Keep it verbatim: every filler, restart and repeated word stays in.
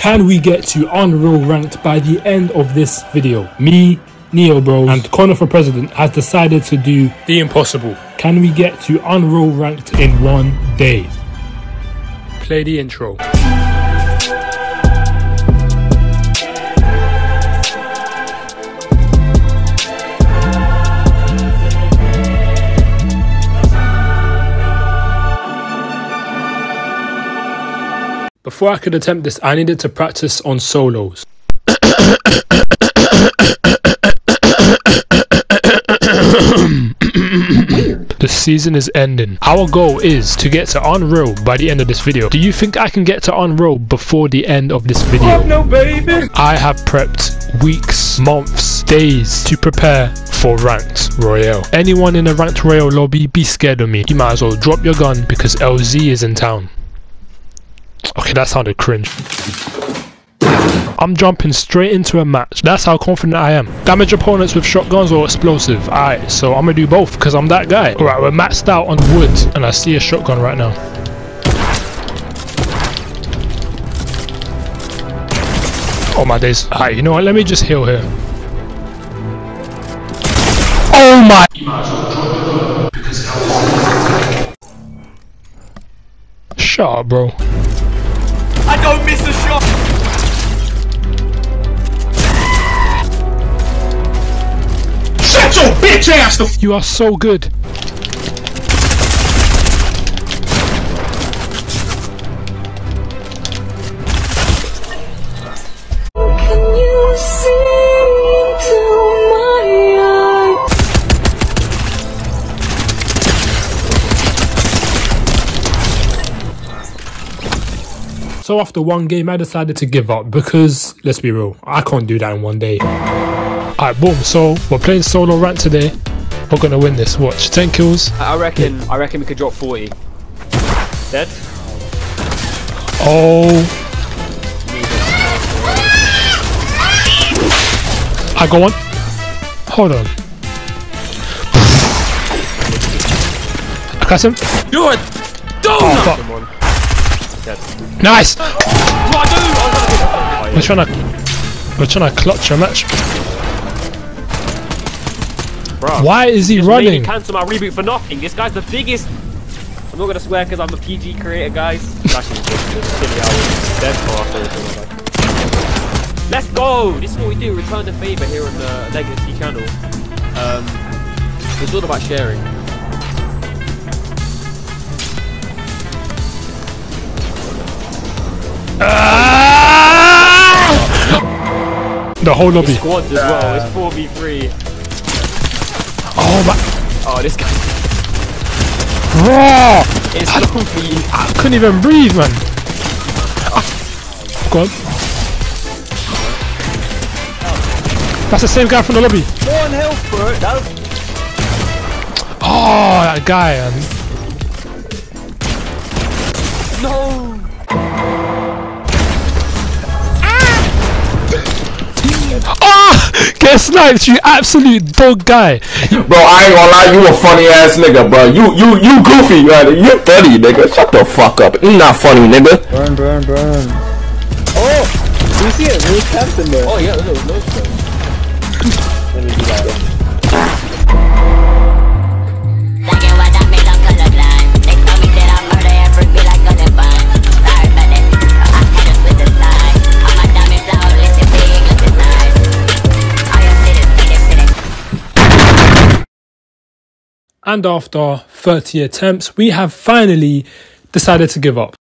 Can we get to Unreal Ranked by the end of this video? Me, NeoBroz, and Connor for President has decided to do the impossible. Can we get to Unreal Ranked in one day? Play the intro. Before I could attempt this, I needed to practice on solos. The season is ending. Our goal is to get to Unreal by the end of this video. Do you think I can get to Unreal before the end of this video? Oh, no, baby. I have prepped weeks, months, days to prepare for Ranked Royale. Anyone in a Ranked Royale lobby, be scared of me. You might as well drop your gun because L Z is in town. Okay, that sounded cringe. I'm jumping straight into a match. That's how confident I am. Damage opponents with shotguns or explosive. Alright, so I'm gonna do both because I'm that guy. Alright, we're maxed out on wood and I see a shotgun right now. Oh my days. Alright, you know what? Let me just heal here. Oh my. Shut up, bro. I don't miss a shot. Shut your bitch ass the f. You are so good. Can you see into my eyes? So after one game I decided to give up because, let's be real, I can't do that in one day. Alright, boom, so we're playing solo rank today. We're gonna win this, watch. ten kills. I reckon yeah. I reckon we could drop forty. Dead? Oh. I got one. Hold on. I got him. You're a donut! Oh, nice! We're trying to We're trying to clutch a match. Bruh. Why is he just running? Made me cancel my reboot for nothing. This guy's the biggest. I'm not gonna swear because I'm a P G creator, guys. Let's go. This is what we do. Return the favor here on the Legacy channel. Um, it's all about sharing. Ah! The whole lobby. Squads as well. It's four v three. Oh my! Oh, this guy! Raw! It's I, I couldn't even breathe, man. Ah. Go on. Oh. That's the same guy from the lobby. Go on, health, bro. That oh, that guy! Man. No! Ah! Ah! Get sniped, you absolute dog guy! Bro, I ain't gonna lie, you a funny ass nigga, bro. You you you goofy, man. You funny, nigga. Shut the fuck up. You not funny, nigga. Burn, burn, burn. Oh, you see it? Who's Captain there? Oh yeah, look, look. Let me do that. And after thirty attempts, we have finally decided to give up.